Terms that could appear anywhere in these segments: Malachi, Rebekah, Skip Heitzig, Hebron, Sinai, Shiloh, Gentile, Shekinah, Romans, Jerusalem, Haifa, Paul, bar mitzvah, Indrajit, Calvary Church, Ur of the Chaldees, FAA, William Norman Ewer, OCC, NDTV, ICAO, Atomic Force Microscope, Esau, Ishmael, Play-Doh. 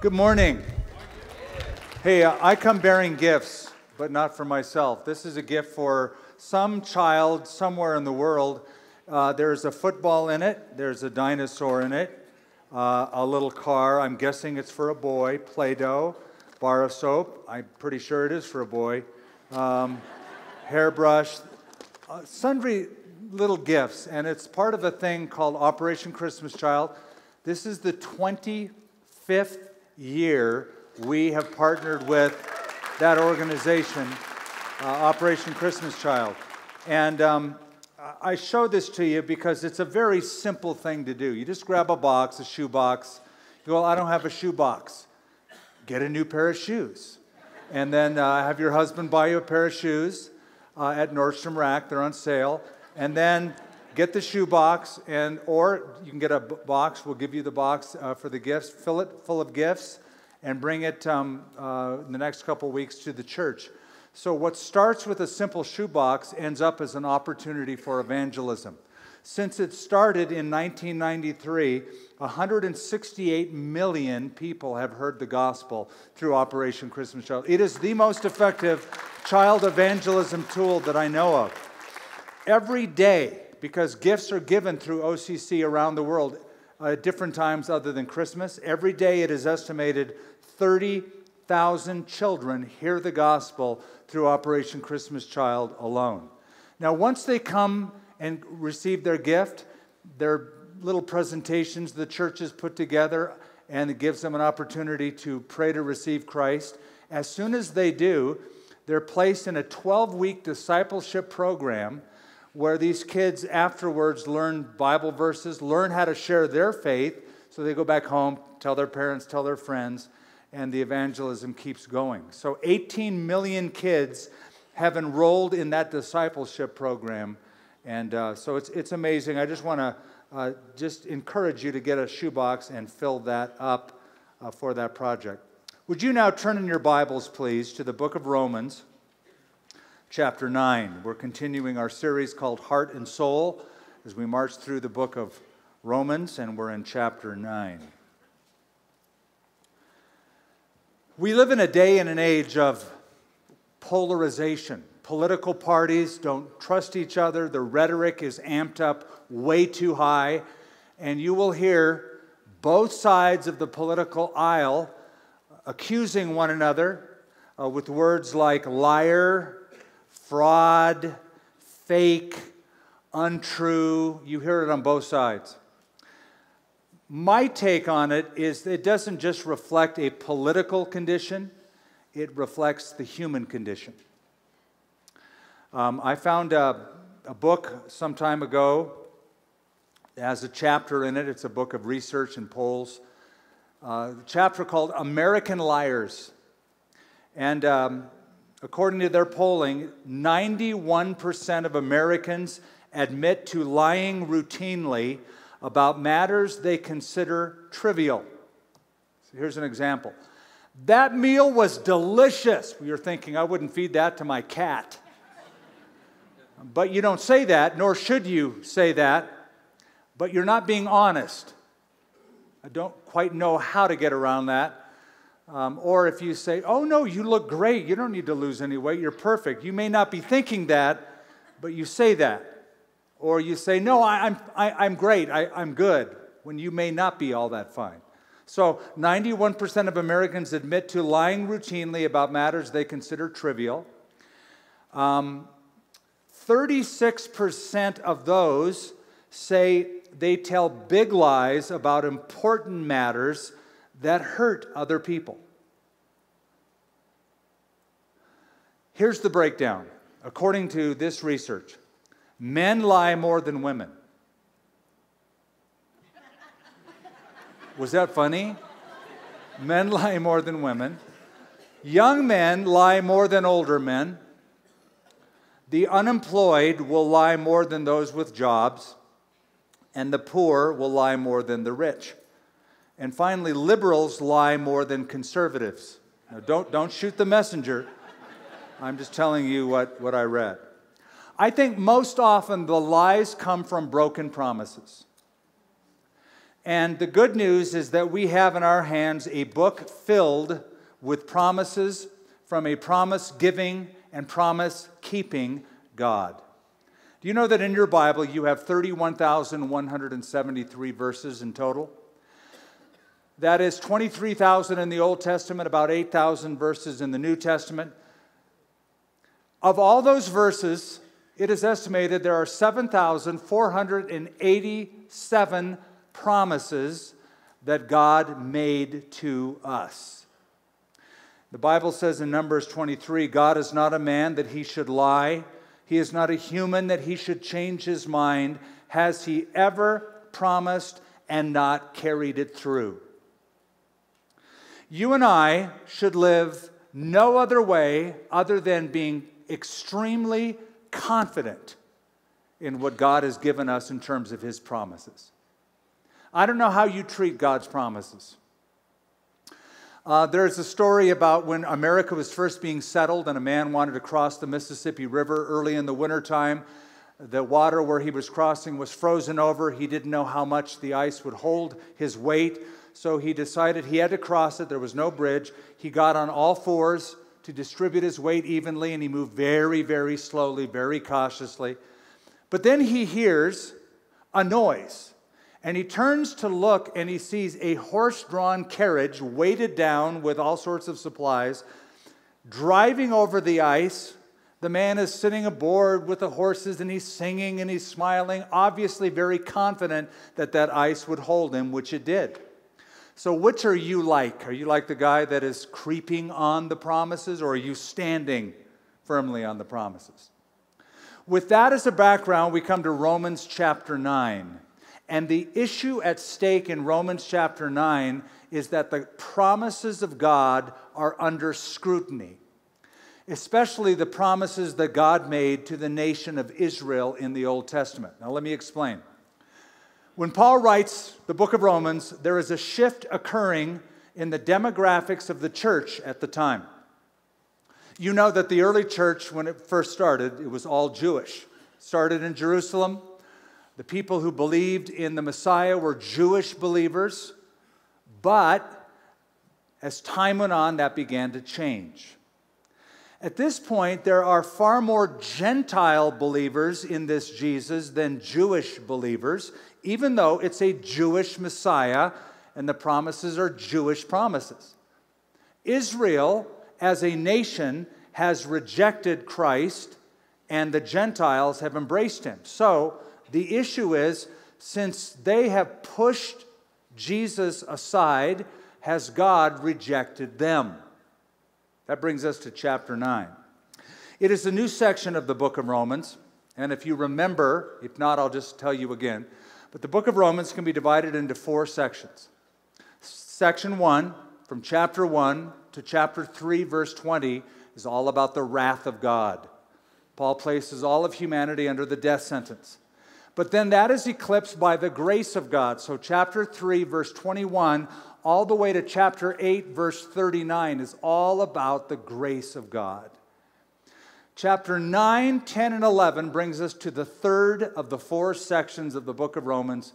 Good morning. Hey, I come bearing gifts, but not for myself. This is a gift for some child somewhere in the world. There's a football in it. There's a dinosaur in it. A little car. I'm guessing it's for a boy. Play-Doh. Bar of soap. I'm pretty sure it is for a boy. Hairbrush. Sundry little gifts. And it's part of a thing called Operation Christmas Child. This is the 25th year we have partnered with that organization, Operation Christmas Child. And I show this to you because it's a very simple thing to do. You just grab a box, a shoe box. You go, I don't have a shoe box. Get a new pair of shoes. And then have your husband buy you a pair of shoes at Nordstrom Rack. They're on sale. And then get the shoe box, or you can get a box. We'll give you the box for the gifts. Fill it full of gifts and bring it in the next couple weeks to the church. So what starts with a simple shoe box ends up as an opportunity for evangelism. Since it started in 1993, 168 million people have heard the gospel through Operation Christmas Child. It is the most effective child evangelism tool that I know of. Every day, because gifts are given through OCC around the world at different times other than Christmas. Every day it is estimated 30,000 children hear the gospel through Operation Christmas Child alone. Now, once they come and receive their gift, their little presentations the churches put together, and it gives them an opportunity to pray to receive Christ. As soon as they do, they're placed in a 12-week discipleship program where these kids afterwards learn Bible verses, learn how to share their faith, so they go back home, tell their parents, tell their friends, and the evangelism keeps going. So 18 million kids have enrolled in that discipleship program, and so it's amazing. I just want to just encourage you to get a shoebox and fill that up for that project. Would you now turn in your Bibles, please, to the book of Romans, Chapter 9. We're continuing our series called Heart and Soul as we march through the book of Romans, and we're in chapter 9. We live in a day and an age of polarization. Political parties don't trust each other. The rhetoric is amped up way too high, and you will hear both sides of the political aisle accusing one another with words like liar, fraud, fake, untrue. You hear it on both sides. My take on it is it doesn't just reflect a political condition, it reflects the human condition. I found a book some time ago. It has a chapter in it. It's a book of research and polls. A chapter called American Liars. And according to their polling, 91% of Americans admit to lying routinely about matters they consider trivial. So here's an example. That meal was delicious. You're thinking, I wouldn't feed that to my cat. But you don't say that, nor should you say that. But you're not being honest. I don't quite know how to get around that. Or if you say, oh no, you look great, you don't need to lose any weight, you're perfect. You may not be thinking that, but you say that. Or you say, no, I'm great, I'm good, when you may not be all that fine. So 91% of Americans admit to lying routinely about matters they consider trivial. 36% of those say they tell big lies about important matters that hurt other people. Here's the breakdown. According to this research, men lie more than women. Was that funny? Men lie more than women. Young men lie more than older men. The unemployed will lie more than those with jobs, and the poor will lie more than the rich. And finally, liberals lie more than conservatives. Now, don't shoot the messenger. I'm just telling you what I read. I think most often the lies come from broken promises. And the good news is that we have in our hands a book filled with promises from a promise-giving and promise-keeping God. Do you know that in your Bible you have 31,173 verses in total? That is 23,000 in the Old Testament, about 8,000 verses in the New Testament. Of all those verses, it is estimated there are 7,487 promises that God made to us. The Bible says in Numbers 23, God is not a man that he should lie. He is not a human that he should change his mind. Has he ever promised and not carried it through? You and I should live no other way other than being extremely confident in what God has given us in terms of his promises. I don't know how you treat God's promises. There's a story about when America was first being settled and a man wanted to cross the Mississippi River early in the wintertime. The water where he was crossing was frozen over. He didn't know how much the ice would hold his weight, so he decided he had to cross it. There was no bridge. He got on all fours to distribute his weight evenly, and he moved very, very slowly, very cautiously. But then he hears a noise. And he turns to look, and he sees a horse-drawn carriage weighted down with all sorts of supplies, driving over the ice. The man is sitting aboard with the horses, and he's singing and he's smiling, obviously very confident that that ice would hold him, which it did. So which are you like? Are you like the guy that is creeping on the promises, or are you standing firmly on the promises? With that as a background, we come to Romans chapter 9. And the issue at stake in Romans chapter 9 is that the promises of God are under scrutiny, especially the promises that God made to the nation of Israel in the Old Testament. Now, let me explain. When Paul writes the book of Romans, there is a shift occurring in the demographics of the church at the time. You know that the early church, when it first started, it was all Jewish. It started in Jerusalem. The people who believed in the Messiah were Jewish believers, but as time went on, that began to change. At this point, there are far more Gentile believers in this Jesus than Jewish believers, even though it's a Jewish Messiah and the promises are Jewish promises. Israel, as a nation, has rejected Christ, and the Gentiles have embraced him. So, the issue is, since they have pushed Jesus aside, has God rejected them? That brings us to chapter 9. It is a new section of the book of Romans, and if you remember, if not, I'll just tell you again, but the book of Romans can be divided into four sections. Section 1, from chapter 1 to chapter 3, verse 20, is all about the wrath of God. Paul places all of humanity under the death sentence. But then that is eclipsed by the grace of God. So chapter 3, verse 21, all the way to chapter 8, verse 39 is all about the grace of God. Chapter 9, 10, and 11 brings us to the third of the four sections of the book of Romans,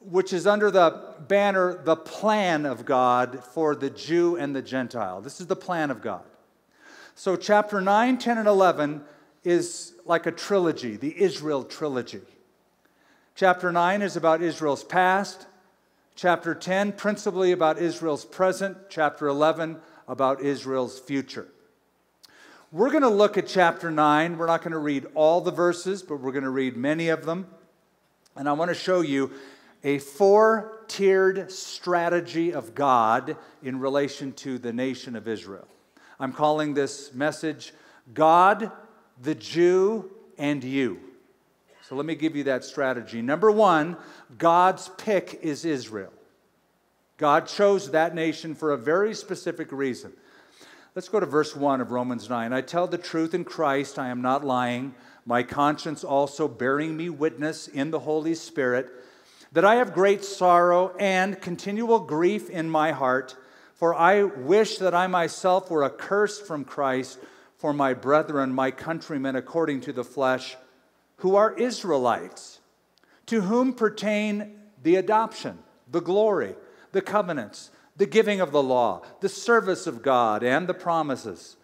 which is under the banner, the plan of God for the Jew and the Gentile. This is the plan of God. So chapter 9, 10, and 11 is like a trilogy, the Israel trilogy. Chapter 9 is about Israel's past. Chapter 10, principally about Israel's present. Chapter 11, about Israel's future. We're going to look at chapter 9. We're not going to read all the verses, but we're going to read many of them. And I want to show you a four-tiered strategy of God in relation to the nation of Israel. I'm calling this message, God, the Jew, and you. So let me give you that strategy. Number one, God's pick is Israel. God chose that nation for a very specific reason. Let's go to verse 1 of Romans 9. I tell the truth in Christ, I am not lying, my conscience also bearing me witness in the Holy Spirit, that I have great sorrow and continual grief in my heart, for I wish that I myself were accursed from Christ for my brethren, my countrymen, according to the flesh, who are Israelites, to whom pertain the adoption the glory, the covenants, the giving of the law, the service of God, and the promises,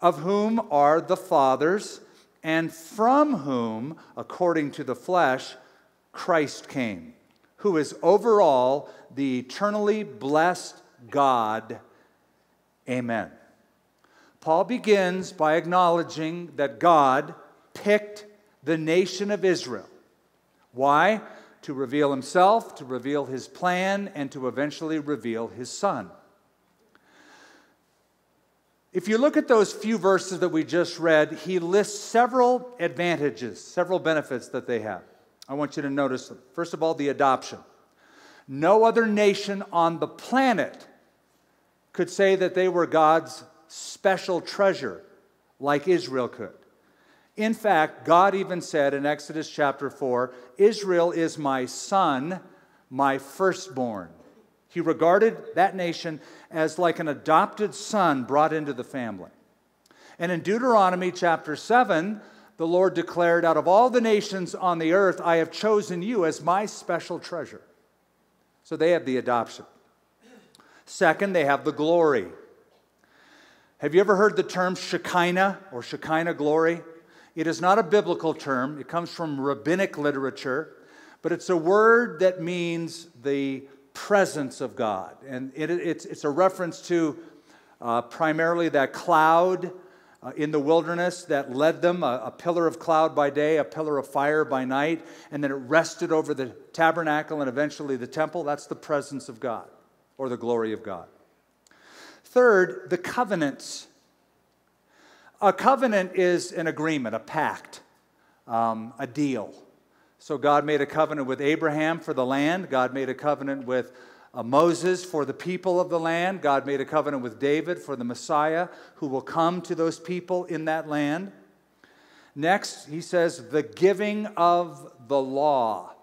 of whom are the fathers, and from whom, according to the flesh, Christ came, who is over all the eternally blessed God. Amen. Paul begins by acknowledging that God picked the nation of Israel. Why? To reveal himself, to reveal his plan, and to eventually reveal his son. If you look at those few verses that we just read, he lists several advantages, several benefits that they have. I want you to notice them. First of all, the adoption. No other nation on the planet could say that they were God's special treasure like Israel could. In fact, God even said in Exodus chapter 4, Israel is my son, my firstborn. He regarded that nation as like an adopted son brought into the family. And in Deuteronomy chapter 7, the Lord declared, out of all the nations on the earth, I have chosen you as my special treasure. So they have the adoption. Second, they have the glory. Have you ever heard the term Shekinah or Shekinah glory? It is not a biblical term. It comes from rabbinic literature, but it's a word that means the presence of God. And it's a reference to primarily that cloud in the wilderness that led them, a pillar of cloud by day, a pillar of fire by night, and then it rested over the tabernacle and eventually the temple. That's the presence of God or the glory of God. Third, the covenants. A covenant is an agreement, a pact, a deal. So God made a covenant with Abraham for the land. God made a covenant with Moses for the people of the land. God made a covenant with David for the Messiah who will come to those people in that land. Next, he says, the giving of the law.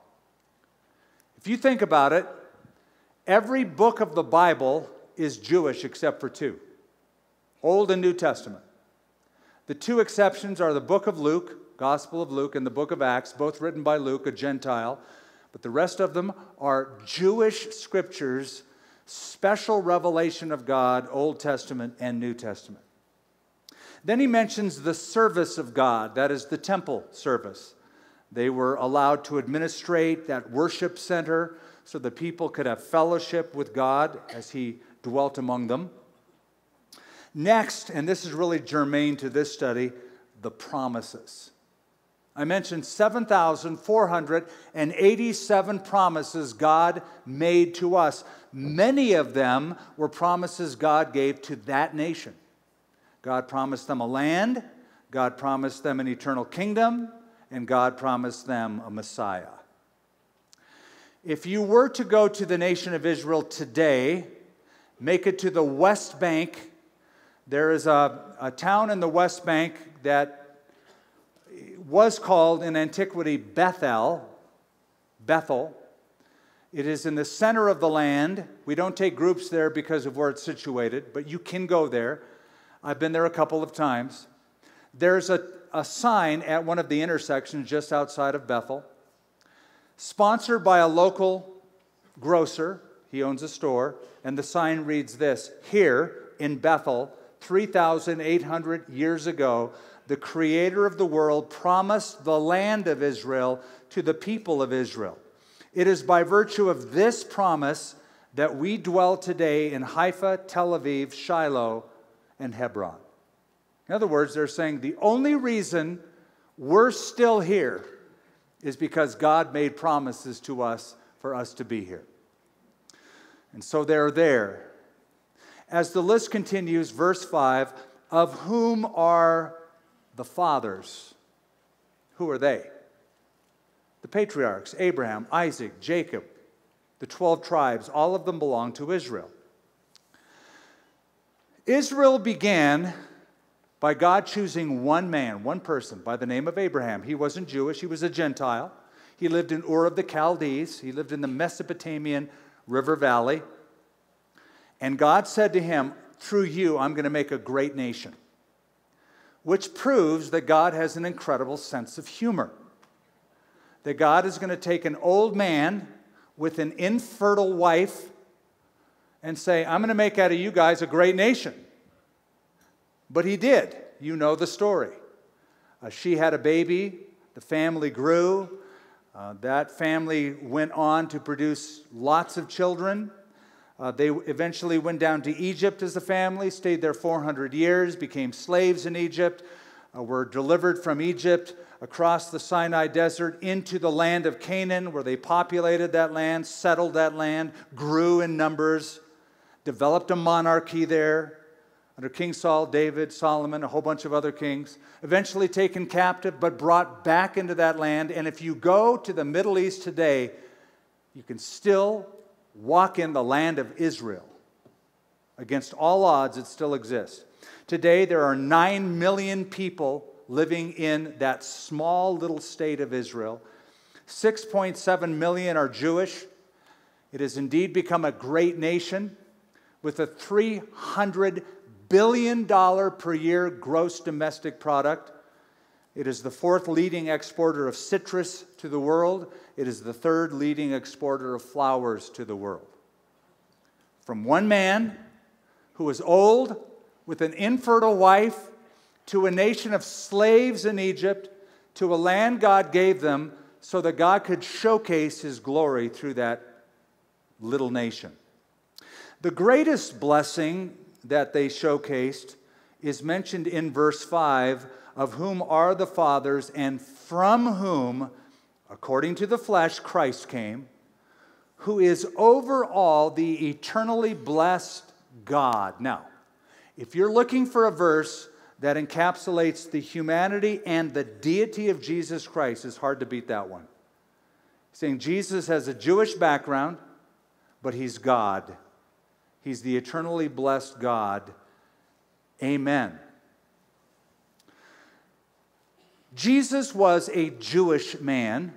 If you think about it, every book of the Bible is Jewish except for two, Old and New Testament. The two exceptions are the book of Luke, Gospel of Luke, and the book of Acts, both written by Luke, a Gentile. But the rest of them are Jewish scriptures, special revelation of God, Old Testament and New Testament. Then he mentions the service of God, that is the temple service. They were allowed to administrate that worship center so the people could have fellowship with God as he dwelt among them. Next, and this is really germane to this study, the promises. I mentioned 7,487 promises God made to us. Many of them were promises God gave to that nation. God promised them a land, God promised them an eternal kingdom, and God promised them a Messiah. If you were to go to the nation of Israel today, make it to the West Bank. There is a town in the West Bank that was called in antiquity Bethel. Bethel. It is in the center of the land. We don't take groups there because of where it's situated, but you can go there. I've been there a couple of times. There's a sign at one of the intersections just outside of Bethel, sponsored by a local grocer. He owns a store, and the sign reads this: here in Bethel, 3,800 years ago, the Creator of the world promised the land of Israel to the people of Israel. It is by virtue of this promise that we dwell today in Haifa, Tel Aviv, Shiloh, and Hebron. In other words, they're saying the only reason we're still here is because God made promises to us for us to be here. And so they're there. As the list continues, verse 5, of whom are the fathers? Who are they? The patriarchs, Abraham, Isaac, Jacob, the 12 tribes, all of them belong to Israel. Israel began by God choosing one man, one person, by the name of Abraham. He wasn't Jewish, he was a Gentile. He lived in Ur of the Chaldees. He lived in the Mesopotamian river valley. And God said to him, through you, I'm going to make a great nation, which proves that God has an incredible sense of humor, that God is going to take an old man with an infertile wife and say, I'm going to make out of you guys a great nation. But he did. You know the story. She had a baby. The family grew. That family went on to produce lots of children. They eventually went down to Egypt as a family, stayed there 400 years, became slaves in Egypt, were delivered from Egypt across the Sinai Desert into the land of Canaan, where they populated that land, settled that land, grew in numbers, developed a monarchy there under King Saul, David, Solomon, a whole bunch of other kings, eventually taken captive but brought back into that land. And if you go to the Middle East today, you can still walk in the land of Israel. Against all odds, it still exists. Today, there are 9 million people living in that small little state of Israel. 6.7 million are Jewish. It has indeed become a great nation with a $300 billion per year gross domestic product. It is the 4th leading exporter of citrus to the world. It is the 3rd leading exporter of flowers to the world. From one man who was old with an infertile wife to a nation of slaves in Egypt to a land God gave them so that God could showcase His glory through that little nation. The greatest blessing that they showcased is mentioned in verse 5, of whom are the fathers and from whom, according to the flesh, Christ came, who is over all the eternally blessed God. Now, if you're looking for a verse that encapsulates the humanity and the deity of Jesus Christ, it's hard to beat that one. Saying Jesus has a Jewish background, but He's God. He's the eternally blessed God. Amen. Jesus was a Jewish man.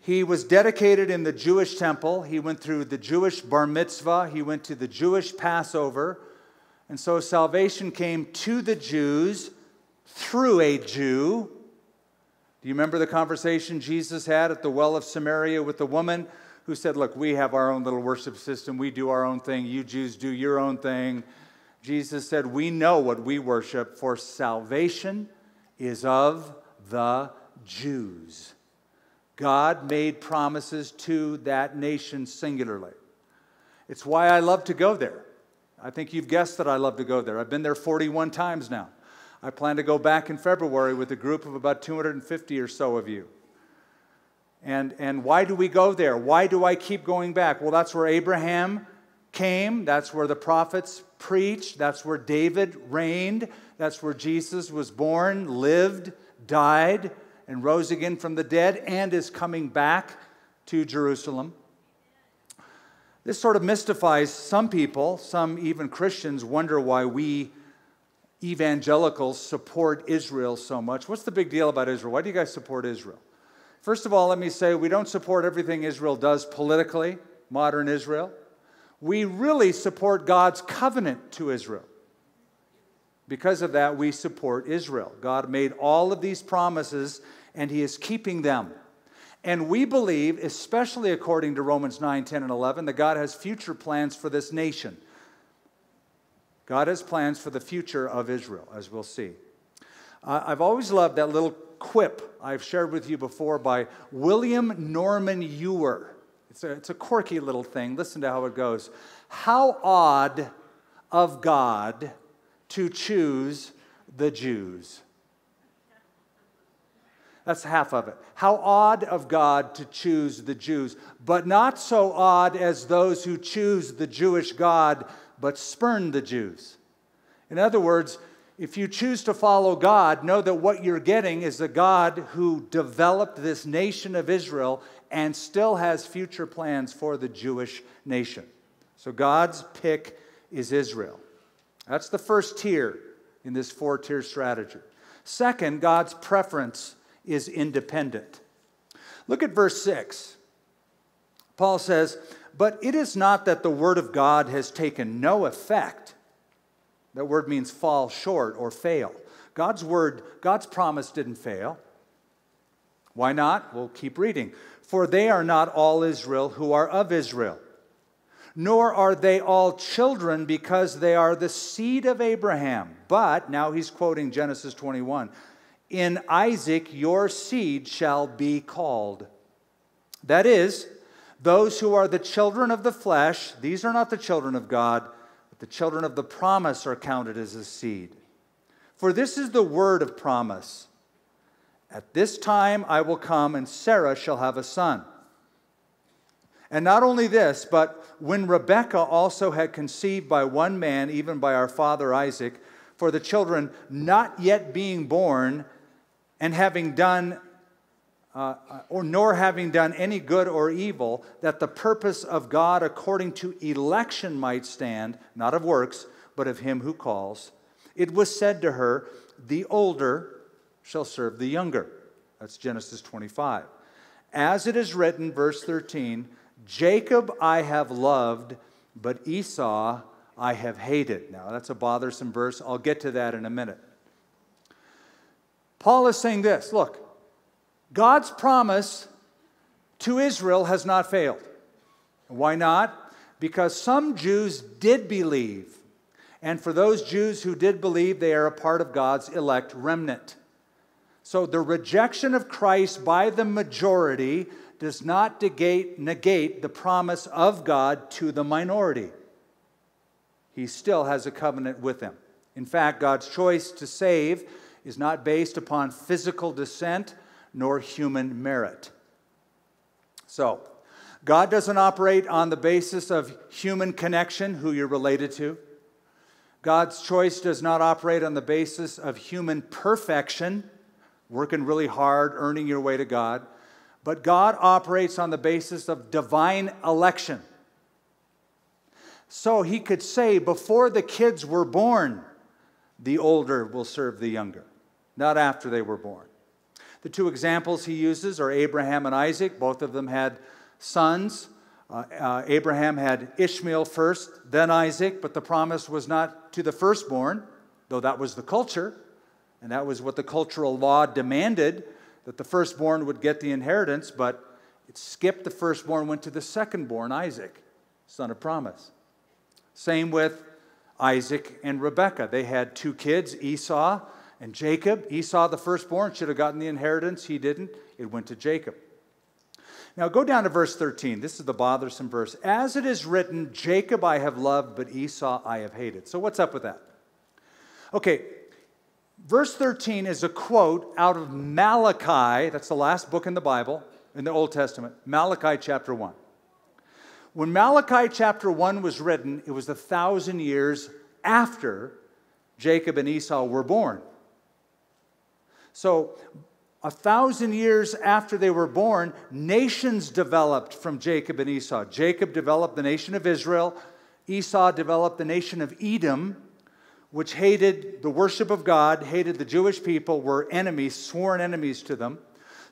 He was dedicated in the Jewish temple. He went through the Jewish bar mitzvah. He went to the Jewish Passover. And so salvation came to the Jews through a Jew. Do you remember the conversation Jesus had at the well of Samaria with the woman who said, look, we have our own little worship system. We do our own thing. You Jews do your own thing. Jesus said, we know what we worship, for salvation is of the Jews. God made promises to that nation singularly. It's why I love to go there. I think you've guessed that I love to go there. I've been there 41 times now. I plan to go back in February with a group of about 250 or so of you. And why do we go there? Why do I keep going back? Well, that's where Abraham came. That's where the prophets preached. That's where David reigned. That's where Jesus was born, lived, died, and rose again from the dead, and is coming back to Jerusalem. This sort of mystifies some people. Some, even Christians, wonder why we evangelicals support Israel so much. What's the big deal about Israel? Why do you guys support Israel? First of all, let me say we don't support everything Israel does politically, modern Israel. We really support God's covenant to Israel. Because of that, we support Israel. God made all of these promises, and He is keeping them. And we believe, especially according to Romans 9, 10, and 11, that God has future plans for this nation. God has plans for the future of Israel, as we'll see. I've always loved that little quip I've shared with you before by William Norman Ewer. It's a quirky little thing. Listen to how it goes. How odd of God to choose the Jews. That's half of it. How odd of God to choose the Jews, but not so odd as those who choose the Jewish God but spurn the Jews. In other words, if you choose to follow God, know that what you're getting is the God who developed this nation of Israel and still has future plans for the Jewish nation. So God's pick is Israel. That's the first tier in this 4-tier strategy. Second, God's preference is independent. Look at verse 6. Paul says, but it is not that the word of God has taken no effect. That word means fall short or fail. God's word, God's promise didn't fail. Why not? We'll keep reading. For they are not all Israel who are of Israel, nor are they all children because they are the seed of Abraham. But, now he's quoting Genesis 21, in Isaac your seed shall be called. That is, those who are the children of the flesh, these are not the children of God, but the children of the promise are counted as a seed. For this is the word of promise. At this time I will come, and Sarah shall have a son. And not only this, but when Rebekah also had conceived by one man, even by our father Isaac, for the children not yet being born, and having done, nor having done any good or evil, that the purpose of God according to election might stand, not of works, but of him who calls, it was said to her, the older shall serve the younger. That's Genesis 25. As it is written, verse 13, Jacob I have loved, but Esau I have hated. Now, that's a bothersome verse. I'll get to that in a minute. Paul is saying this. Look, God's promise to Israel has not failed. Why not? Because some Jews did believe. And for those Jews who did believe, they are a part of God's elect remnant. So the rejection of Christ by the majority does not negate the promise of God to the minority. He still has a covenant with them. In fact, God's choice to save is not based upon physical descent nor human merit. So, God doesn't operate on the basis of human connection, who you're related to. God's choice does not operate on the basis of human perfection, working really hard, earning your way to God. But God operates on the basis of divine election. So he could say before the kids were born, the older will serve the younger, not after they were born. The two examples he uses are Abraham and Isaac. Both of them had sons. Abraham had Ishmael first, then Isaac, but the promise was not to the firstborn, though that was the culture, and that was what the cultural law demanded, that the firstborn would get the inheritance, but it skipped the firstborn, went to the secondborn, Isaac, son of promise. Same with Isaac and Rebekah. They had two kids, Esau and Jacob. Esau, the firstborn, should have gotten the inheritance. He didn't. It went to Jacob. Now go down to verse 13. This is the bothersome verse. As it is written, Jacob I have loved, but Esau I have hated. So what's up with that? Okay, verse 13 is a quote out of Malachi. That's the last book in the Bible, in the Old Testament, Malachi chapter 1. When Malachi chapter 1 was written, it was 1,000 years after Jacob and Esau were born. So 1,000 years after they were born, nations developed from Jacob and Esau. Jacob developed the nation of Israel. Esau developed the nation of Edom, which hated the worship of God, hated the Jewish people, were enemies, sworn enemies to them.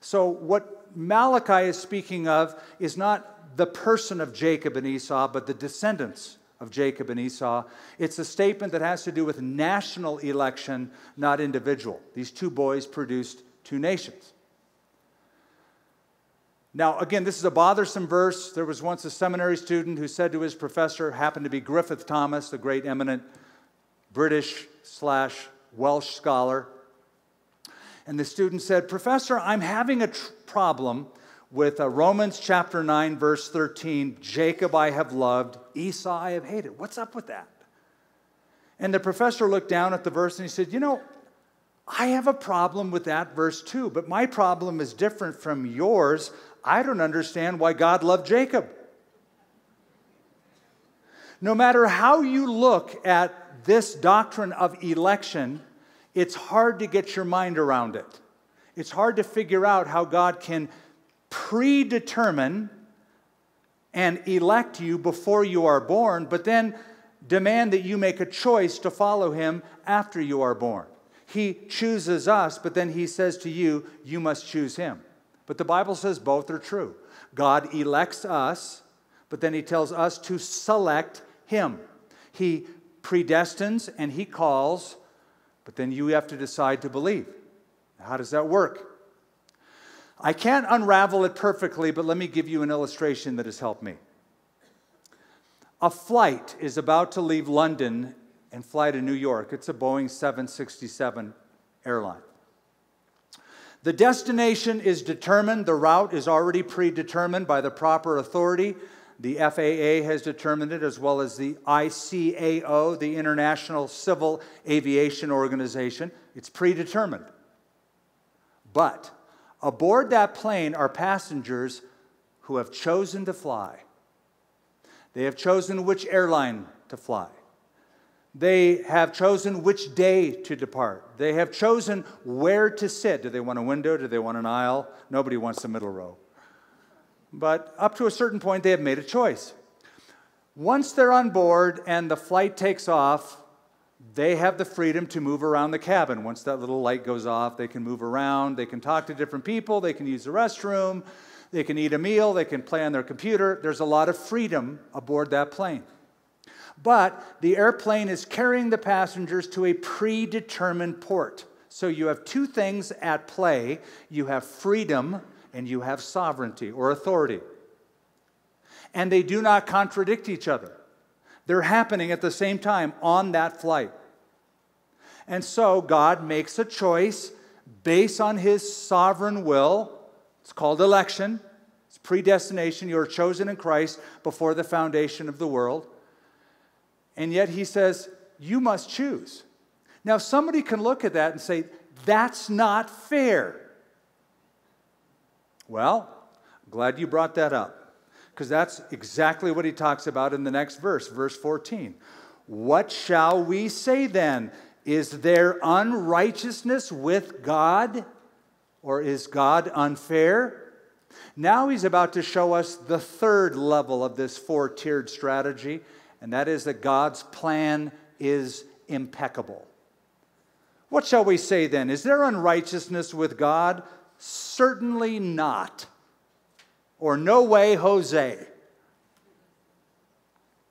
So what Malachi is speaking of is not the person of Jacob and Esau, but the descendants of Jacob and Esau. It's a statement that has to do with national election, not individual. These two boys produced two nations. Now, again, this is a bothersome verse. There was once a seminary student who said to his professor, happened to be Griffith Thomas, the great eminent British/Welsh scholar. And the student said, Professor, I'm having a problem with Romans chapter 9, verse 13, Jacob I have loved, Esau I have hated. What's up with that? And the professor looked down at the verse and he said, you know, I have a problem with that verse too, but my problem is different from yours. I don't understand why God loved Jacob. No matter how you look at this doctrine of election, it's hard to get your mind around it. It's hard to figure out how God can predetermine and elect you before you are born, but then demand that you make a choice to follow him after you are born. He chooses us, but then he says to you, you must choose him. But the Bible says both are true. God elects us, but then he tells us to select him. He predestines and he calls, but then you have to decide to believe. How does that work? I can't unravel it perfectly, but let me give you an illustration that has helped me. A flight is about to leave London and fly to New York. It's a Boeing 767 airline. The destination is determined. The route is already predetermined by the proper authority. The FAA has determined it, as well as the ICAO, the International Civil Aviation Organization. It's predetermined. But aboard that plane are passengers who have chosen to fly. They have chosen which airline to fly. They have chosen which day to depart. They have chosen where to sit. Do they want a window? Do they want an aisle? Nobody wants the middle row. But up to a certain point, they have made a choice. Once they're on board and the flight takes off, they have the freedom to move around the cabin. Once that little light goes off, they can move around. They can talk to different people. They can use the restroom. They can eat a meal. They can play on their computer. There's a lot of freedom aboard that plane. But the airplane is carrying the passengers to a predetermined port. So you have two things at play. You have freedom and you have sovereignty or authority. And they do not contradict each other. They're happening at the same time on that flight. And so God makes a choice based on His sovereign will. It's called election. It's predestination. You are chosen in Christ before the foundation of the world. And yet He says, you must choose. Now, somebody can look at that and say, that's not fair. Well, I'm glad you brought that up, because that's exactly what He talks about in the next verse, verse 14. What shall we say then? Is there unrighteousness with God, or is God unfair? Now He's about to show us the third level of this four-tiered strategy, and that is that God's plan is impeccable. What shall we say then? Is there unrighteousness with God? Certainly not. Or no way, Jose.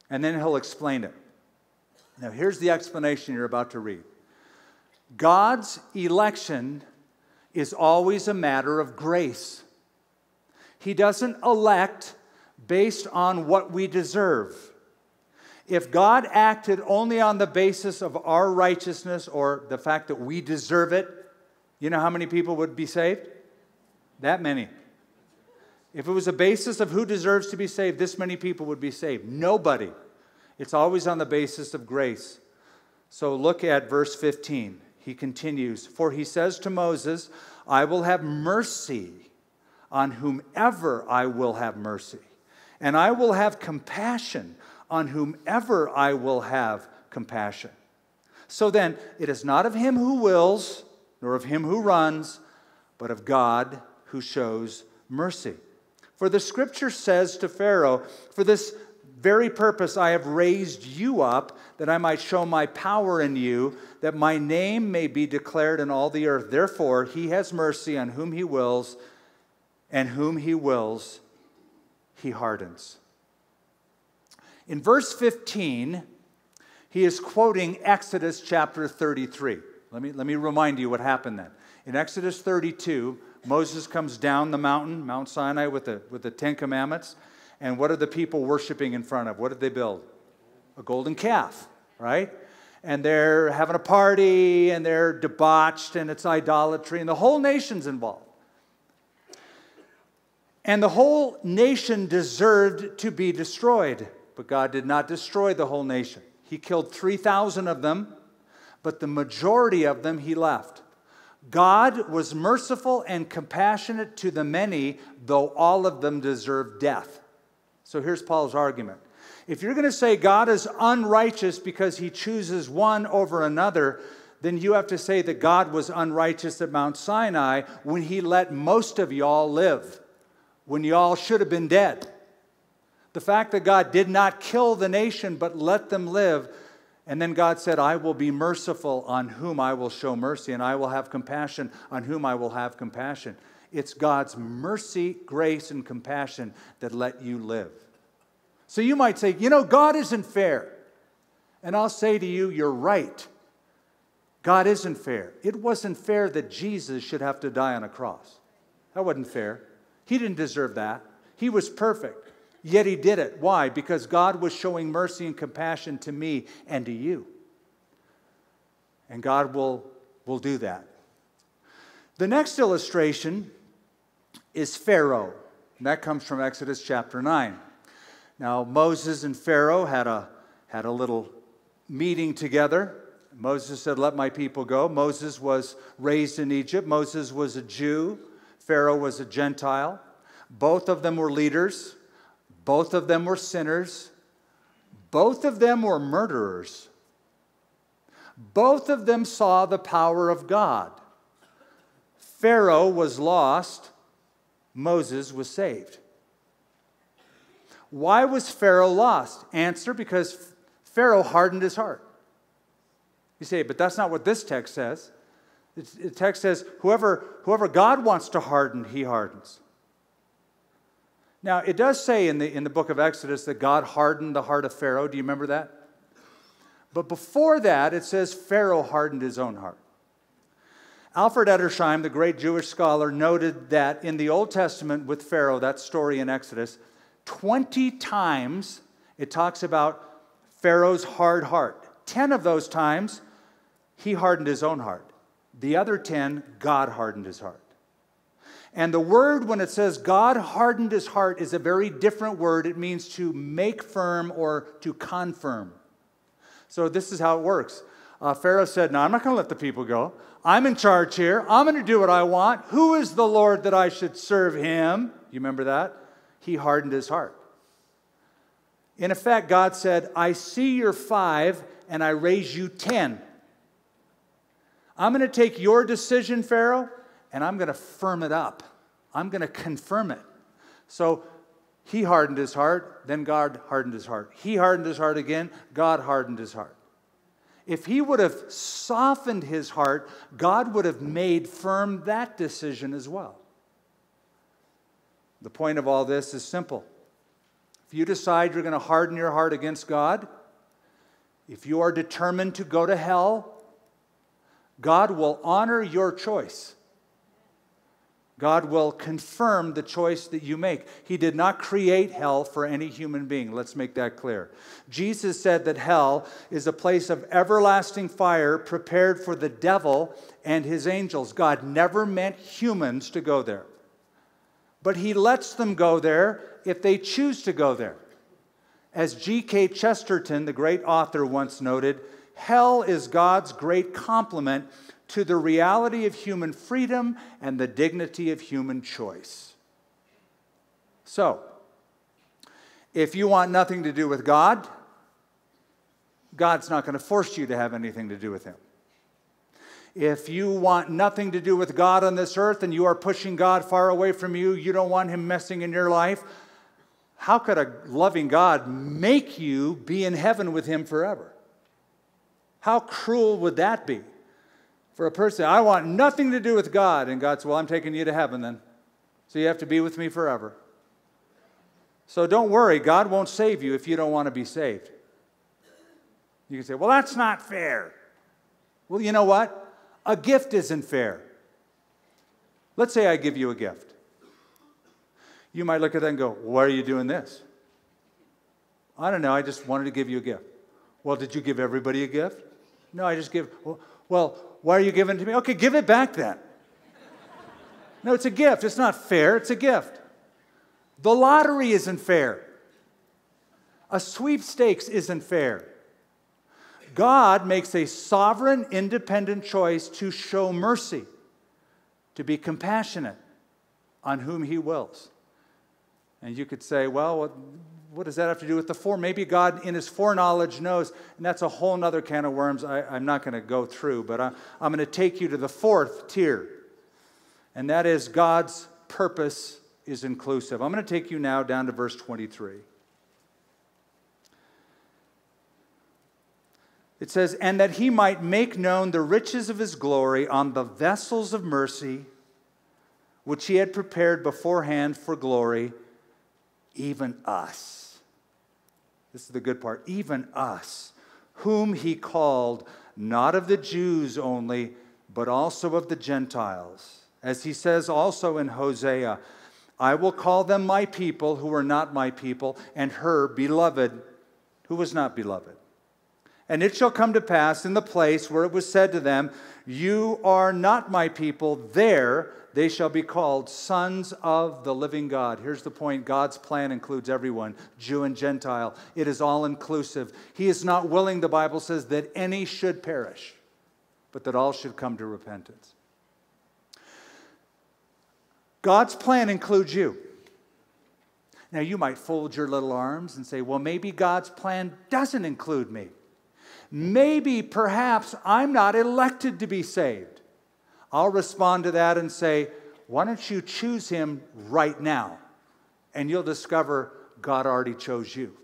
And then He'll explain it. Now here's the explanation you're about to read. God's election is always a matter of grace. He doesn't elect based on what we deserve. If God acted only on the basis of our righteousness or the fact that we deserve it, you know how many people would be saved? That many. If it was a basis of who deserves to be saved, this many people would be saved. Nobody. It's always on the basis of grace. So look at verse 15. He continues, for He says to Moses, I will have mercy on whomever I will have mercy, and I will have compassion on whomever I will have compassion. So then, it is not of him who wills, nor of him who runs, but of God who shows mercy. For the Scripture says to Pharaoh, for this very purpose I have raised you up, that I might show my power in you, that my name may be declared in all the earth. Therefore, He has mercy on whom He wills, and whom He wills, He hardens. In verse 15, he is quoting Exodus chapter 33. Let me remind you what happened then. In Exodus 32, Moses comes down the mountain, Mount Sinai, with the Ten Commandments. And what are the people worshiping in front of? What did they build? A golden calf, right? And they're having a party, and they're debauched, and it's idolatry, and the whole nation's involved. And the whole nation deserved to be destroyed. But God did not destroy the whole nation. He killed 3,000 of them, but the majority of them He left. God was merciful and compassionate to the many, though all of them deserved death. So here's Paul's argument. If you're going to say God is unrighteous because He chooses one over another, then you have to say that God was unrighteous at Mount Sinai when He let most of y'all live, when y'all should have been dead. The fact that God did not kill the nation but let them live, and then God said, I will be merciful on whom I will show mercy, and I will have compassion on whom I will have compassion. It's God's mercy, grace, and compassion that let you live. So you might say, you know, God isn't fair. And I'll say to you, you're right. God isn't fair. It wasn't fair that Jesus should have to die on a cross. That wasn't fair. He didn't deserve that. He was perfect, yet he did it. Why? Because God was showing mercy and compassion to me and to you. And God will do that. The next illustration is Pharaoh. And that comes from Exodus chapter 9. Now, Moses and Pharaoh had a little meeting together. Moses said, "Let my people go." Moses was raised in Egypt. Moses was a Jew. Pharaoh was a Gentile. Both of them were leaders. Both of them were sinners. Both of them were murderers. Both of them saw the power of God. Pharaoh was lost. Moses was saved. Why was Pharaoh lost? Answer, because Pharaoh hardened his heart. You say, but that's not what this text says. The text says, whoever God wants to harden, he hardens. Now, it does say in the book of Exodus that God hardened the heart of Pharaoh. Do you remember that? But before that, it says Pharaoh hardened his own heart. Alfred Edersheim, the great Jewish scholar, noted that in the Old Testament with Pharaoh, that story in Exodus, 20 times it talks about Pharaoh's hard heart. 10 of those times, he hardened his own heart. The other 10, God hardened his heart. And the word, when it says God hardened his heart, is a very different word. It means to make firm or to confirm. So this is how it works. Pharaoh said, "No, I'm not going to let the people go. I'm in charge here. I'm going to do what I want. Who is the Lord that I should serve him?" You remember that? He hardened his heart. In effect, God said, "I see your 5 and I raise you 10. I'm going to take your decision, Pharaoh, and I'm going to firm it up. I'm going to confirm it." So he hardened his heart, then God hardened his heart. He hardened his heart again, God hardened his heart. If he would have softened his heart, God would have made firm that decision as well. The point of all this is simple. If you decide you're going to harden your heart against God, if you are determined to go to hell, God will honor your choice. God will confirm the choice that you make. He did not create hell for any human being. Let's make that clear. Jesus said that hell is a place of everlasting fire prepared for the devil and his angels. God never meant humans to go there. But he lets them go there if they choose to go there. As G.K. Chesterton, the great author, once noted, hell is God's great compliment to the reality of human freedom and the dignity of human choice. So, if you want nothing to do with God, God's not going to force you to have anything to do with him. If you want nothing to do with God on this earth and you are pushing God far away from you, you don't want him messing in your life, how could a loving God make you be in heaven with him forever? How cruel would that be? For a person, "I want nothing to do with God." And God says, "Well, I'm taking you to heaven then. So you have to be with me forever." So don't worry. God won't save you if you don't want to be saved. You can say, "Well, that's not fair." Well, you know what? A gift isn't fair. Let's say I give you a gift. You might look at that and go, "Why are you doing this?" "I don't know. I just wanted to give you a gift." "Well, did you give everybody a gift?" "No, I just give." "Well, why are you giving it to me?" "Okay, give it back then." No, it's a gift. It's not fair. It's a gift. The lottery isn't fair. A sweepstakes isn't fair. God makes a sovereign, independent choice to show mercy, to be compassionate on whom he wills. And you could say, "Well, what does that have to do with the four?" Maybe God in his foreknowledge knows, and that's a whole other can of worms I'm not going to go through, but I'm going to take you to the 4th tier, and that is God's purpose is inclusive. I'm going to take you now down to verse 23. It says, "And that he might make known the riches of his glory on the vessels of mercy, which he had prepared beforehand for glory, even us." This is the good part. "Even us, whom he called, not of the Jews only, but also of the Gentiles." As he says also in Hosea, I will call them my people who were not my people, and her beloved who was not beloved. And it shall come to pass in the place where it was said to them, you are not my people, there they shall be called sons of the living God. Here's the point. God's plan includes everyone, Jew and Gentile. It is all inclusive. He is not willing, the Bible says, that any should perish, but that all should come to repentance. God's plan includes you. Now, you might fold your little arms and say, well, maybe God's plan doesn't include me. Maybe, perhaps, I'm not elected to be saved. I'll respond to that and say, why don't you choose him right now? And you'll discover God already chose you.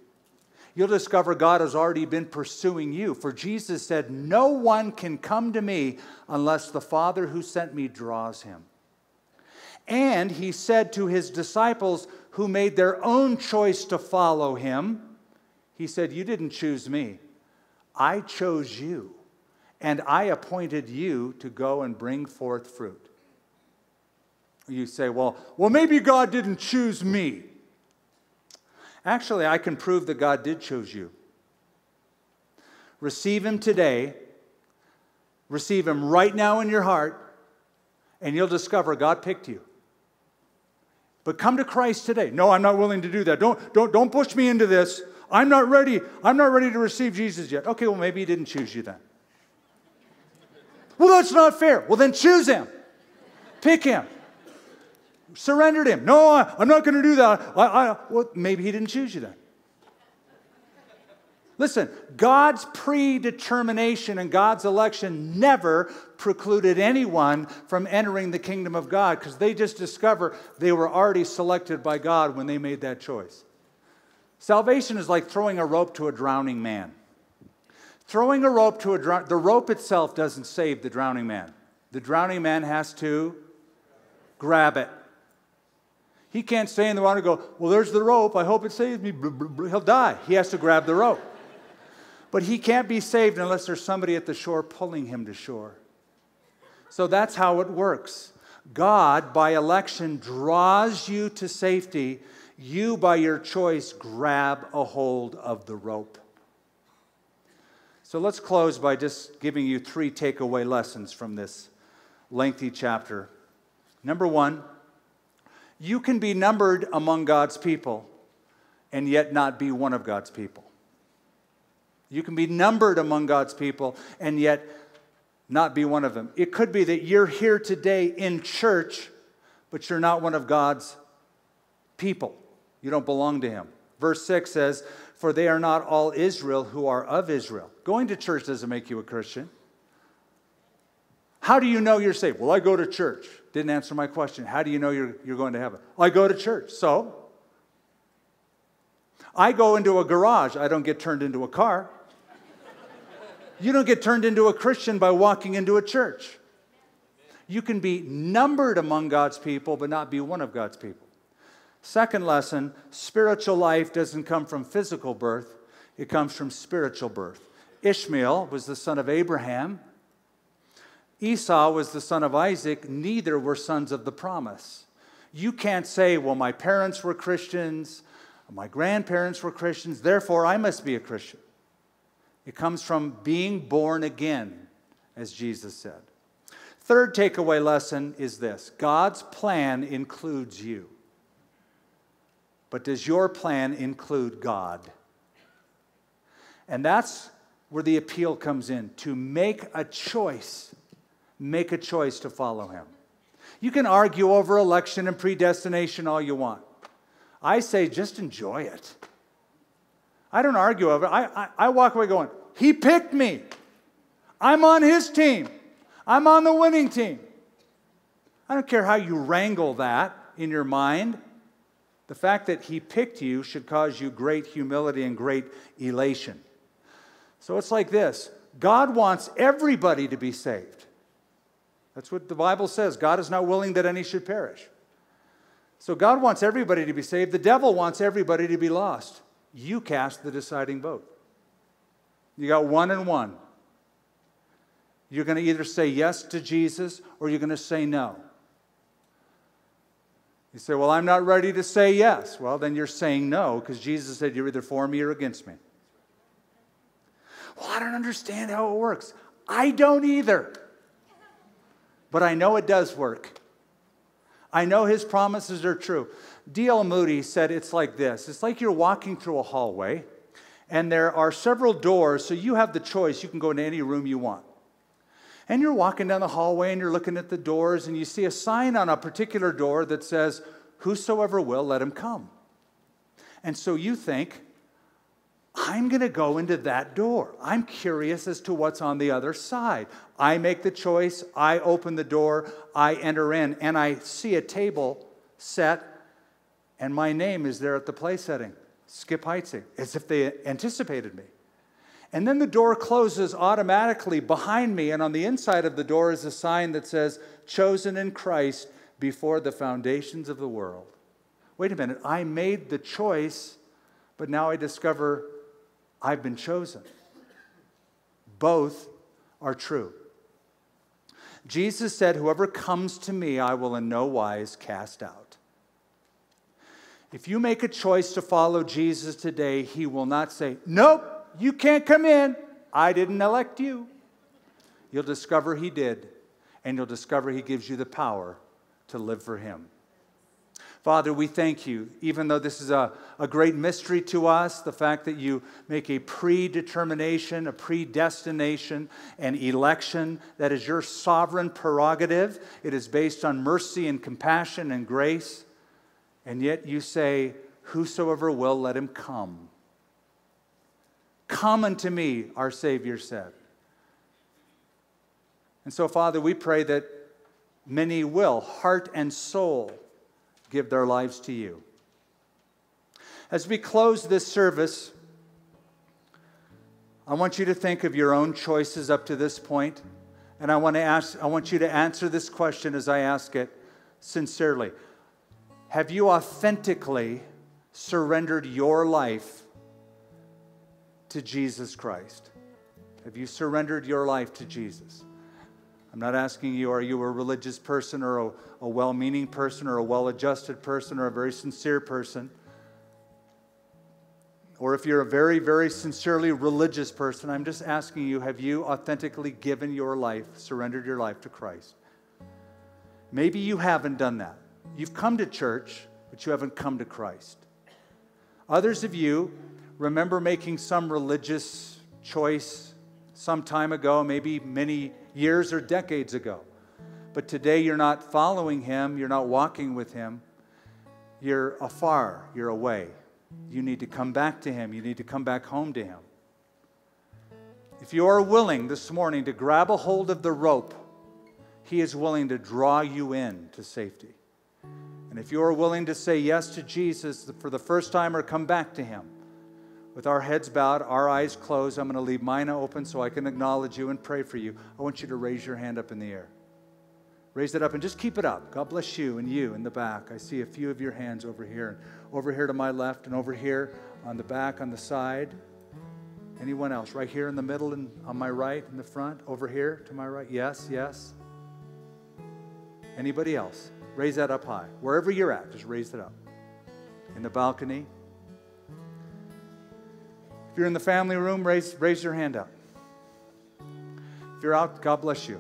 You'll discover God has already been pursuing you. For Jesus said, no one can come to me unless the Father who sent me draws him. And he said to his disciples who made their own choice to follow him, he said, you didn't choose me. I chose you, and I appointed you to go and bring forth fruit. You say, well, maybe God didn't choose me. Actually, I can prove that God did choose you. Receive him today. Receive him right now in your heart, and you'll discover God picked you. But come to Christ today. No, I'm not willing to do that. Don't push me into this. I'm not ready. I'm not ready to receive Jesus yet. Okay, well, maybe he didn't choose you then. Well, that's not fair. Well, then choose him. Pick him. Surrender to him. No, I'm not going to do that. Well, maybe he didn't choose you then. Listen, God's predetermination and God's election never precluded anyone from entering the kingdom of God because they just discover they were already selected by God when they made that choice. Salvation is like throwing a rope to a drowning man. Throwing a rope to a drowning man, the rope itself doesn't save the drowning man. The drowning man has to grab it. He can't stay in the water and go, well, there's the rope. I hope it saves me. He'll die. He has to grab the rope. But he can't be saved unless there's somebody at the shore pulling him to shore. So that's how it works. God, by election, draws you to safety. You, by your choice, grab a hold of the rope. So let's close by just giving you three takeaway lessons from this lengthy chapter. Number one, you can be numbered among God's people and yet not be one of God's people. You can be numbered among God's people and yet not be one of them. It could be that you're here today in church, but you're not one of God's people. You don't belong to him. Verse 6 says, for they are not all Israel who are of Israel. Going to church doesn't make you a Christian. How do you know you're saved? Well, I go to church. Didn't answer my question. How do you know you're going to heaven? I go to church. So? I go into a garage. I don't get turned into a car. You don't get turned into a Christian by walking into a church. You can be numbered among God's people, but not be one of God's people. Second lesson, spiritual life doesn't come from physical birth. It comes from spiritual birth. Ishmael was the son of Abraham. Esau was the son of Isaac, neither were sons of the promise. You can't say, well, my parents were Christians, my grandparents were Christians, therefore I must be a Christian. It comes from being born again, as Jesus said. Third takeaway lesson is this: God's plan includes you. But does your plan include God? And that's where the appeal comes in, to make a choice to follow him. You can argue over election and predestination all you want. I say just enjoy it. I don't argue over it. I walk away going, he picked me. I'm on his team. I'm on the winning team. I don't care how you wrangle that in your mind. The fact that he picked you should cause you great humility and great elation. So it's like this. God wants everybody to be saved. That's what the Bible says. God is not willing that any should perish. So God wants everybody to be saved. The devil wants everybody to be lost. You cast the deciding vote. You got one and one. You're going to either say yes to Jesus or you're going to say no. You say, well, I'm not ready to say yes. Well, then you're saying no, because Jesus said you're either for me or against me. Well, I don't understand how it works. I don't either. But I know it does work. I know his promises are true. D.L. Moody said it's like this. It's like you're walking through a hallway, and there are several doors, so you have the choice. You can go into any room you want. And you're walking down the hallway, and you're looking at the doors, and you see a sign on a particular door that says, "Whosoever will, let him come." And so you think, I'm going to go into that door. I'm curious as to what's on the other side. I make the choice. I open the door. I enter in, and I see a table set, and my name is there at the place setting, Skip Heitzig, as if they anticipated me. And then the door closes automatically behind me, and on the inside of the door is a sign that says, "Chosen in Christ before the foundations of the world." Wait a minute, I made the choice, but now I discover I've been chosen. Both are true. Jesus said, "Whoever comes to me, I will in no wise cast out." If you make a choice to follow Jesus today, he will not say, "Nope, you can't come in. I didn't elect you." You'll discover he did, and you'll discover he gives you the power to live for him. Father, we thank you, even though this is a great mystery to us, the fact that you make a predetermination, a predestination, an election that is your sovereign prerogative. It is based on mercy and compassion and grace, and yet you say, "Whosoever will, let him come." "Come unto me," our Savior said. And so, Father, we pray that many will, heart and soul, give their lives to you. As we close this service, I want you to think of your own choices up to this point, and I want you to answer this question as I ask it sincerely. Have you authentically surrendered your life to Jesus Christ? Have you surrendered your life to Jesus? I'm not asking you, are you a religious person or a well-meaning person or a well-adjusted person or a very sincere person? Or if you're a very, very sincerely religious person, I'm just asking you, have you authentically given your life, surrendered your life to Christ? Maybe you haven't done that. You've come to church, but you haven't come to Christ. Others of you remember making some religious choice some time ago, maybe many years or decades ago. But today you're not following him. You're not walking with him. You're afar. You're away. You need to come back to him. You need to come back home to him. If you are willing this morning to grab a hold of the rope, he is willing to draw you in to safety. And if you are willing to say yes to Jesus for the first time or come back to him, with our heads bowed, our eyes closed, I'm going to leave mine open so I can acknowledge you and pray for you. I want you to raise your hand up in the air. Raise it up and just keep it up. God bless you in the back. I see a few of your hands over here, and over here to my left, and over here on the back, on the side. Anyone else? Right here in the middle and on my right, in the front, over here to my right. Yes, yes. Anybody else? Raise that up high. Wherever you're at, just raise it up. In the balcony. If you're in the family room, raise your hand up. If you're out, God bless you.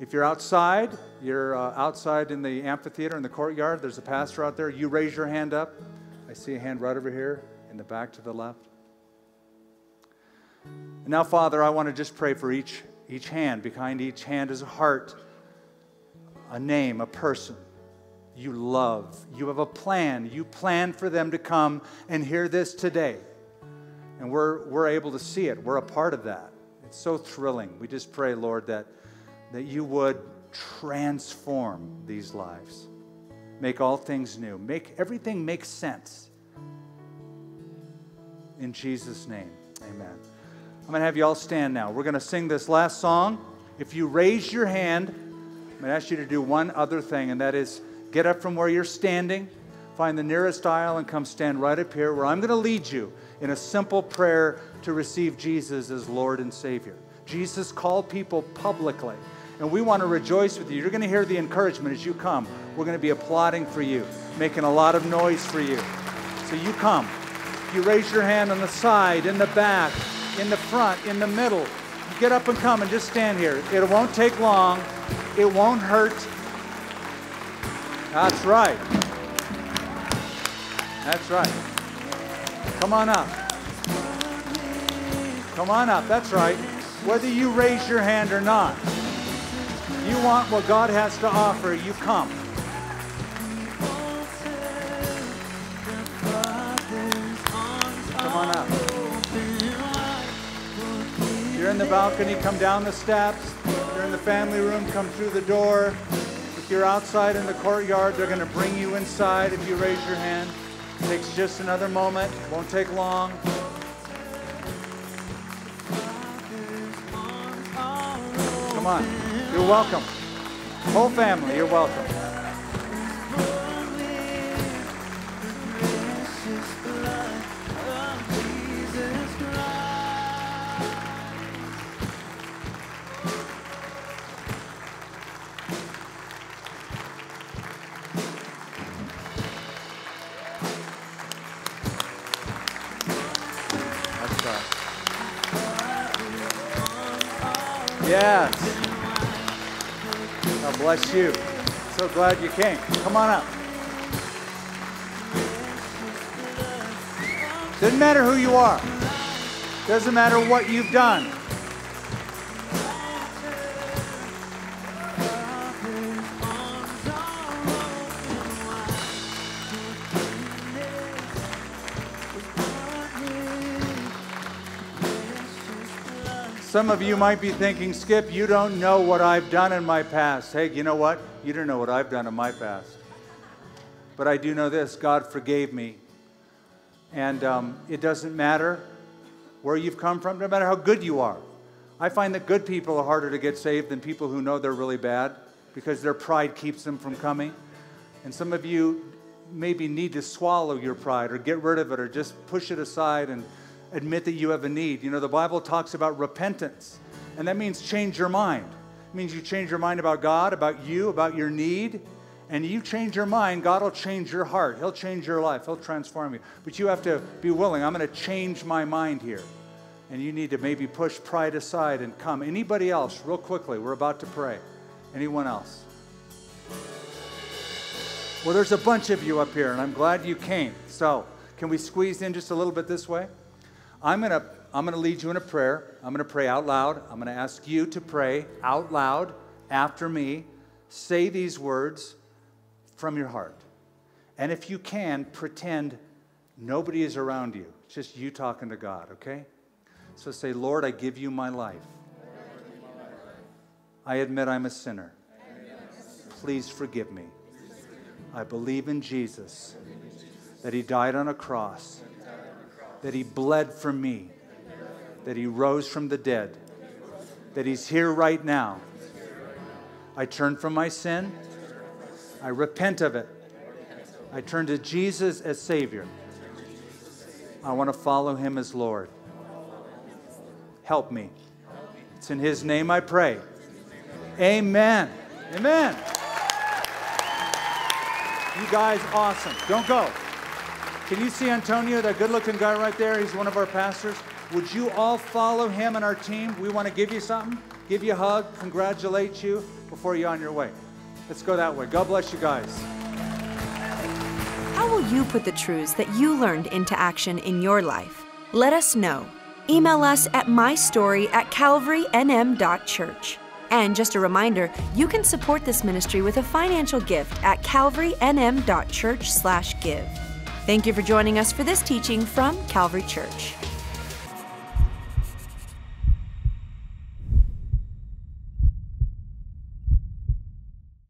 If you're outside, you're outside in the amphitheater, in the courtyard, there's a pastor out there, you raise your hand up. I see a hand right over here in the back to the left. And now, Father, I want to just pray for each hand. Behind each hand is a heart, a name, a person you love. You have a plan. You plan for them to come and hear this today. And we're able to see it. We're a part of that. It's so thrilling. We just pray, Lord, that you would transform these lives. Make all things new. Make everything make sense. In Jesus' name, amen. I'm going to have you all stand now. We're going to sing this last song. If you raise your hand, I'm going to ask you to do one other thing, and that is get up from where you're standing, find the nearest aisle, and come stand right up here where I'm going to lead you in a simple prayer to receive Jesus as Lord and Savior. Jesus called people publicly, and we want to rejoice with you. You're going to hear the encouragement as you come. We're going to be applauding for you. making a lot of noise for you. So you come. You raise your hand on the side, in the back, in the front, in the middle. You get up and come and just stand here. It won't take long. It won't hurt. That's right. That's right. Come on up. Come on up. That's right. Whether you raise your hand or not, you want what God has to offer, you come. Come on up. If you're in the balcony, come down the steps. If you're in the family room, come through the door. If you're outside in the courtyard, they're going to bring you inside if you raise your hand. It takes just another moment. It won't take long. Come on. You're welcome. Whole family, you're welcome. Bless you. So glad you came. Come on up. Doesn't matter who you are. Doesn't matter what you've done. Some of you might be thinking, Skip, you don't know what I've done in my past. Hey, you know what? You don't know what I've done in my past. But I do know this, God forgave me. And it doesn't matter where you've come from, no matter how good you are. I find that good people are harder to get saved than people who know they're really bad because their pride keeps them from coming. And some of you maybe need to swallow your pride or get rid of it or just push it aside and admit that you have a need. You know, the Bible talks about repentance, and that means change your mind. It means you change your mind about God, about you, about your need, and you change your mind, God will change your heart. He'll change your life. He'll transform you. But you have to be willing. I'm going to change my mind here. And you need to maybe push pride aside and come. Anybody else, real quickly, we're about to pray. Anyone else? Well, there's a bunch of you up here, and I'm glad you came. So can we squeeze in just a little bit this way? I'm going to lead you in a prayer. I'm going to pray out loud. I'm going to ask you to pray out loud after me. Say these words from your heart. And if you can, pretend nobody is around you. It's just you talking to God, okay? So say, Lord, I give you my life. I admit I'm a sinner. Please forgive me. I believe in Jesus, that he died on a cross, that he bled for me, that he rose from the dead, that he's here right now. I turn from my sin. I repent of it. I turn to Jesus as Savior. I want to follow him as Lord. Help me. It's in his name I pray. Amen. Amen. You guys, awesome. Don't go. Can you see Antonio, that good-looking guy right there? He's one of our pastors. Would you all follow him and our team? We want to give you something, give you a hug, congratulate you before you're on your way. Let's go that way. God bless you guys. How will you put the truths that you learned into action in your life? Let us know. Email us at mystory@calvarynm.church. And just a reminder, you can support this ministry with a financial gift at calvarynm.church/give. Thank you for joining us for this teaching from Calvary Church.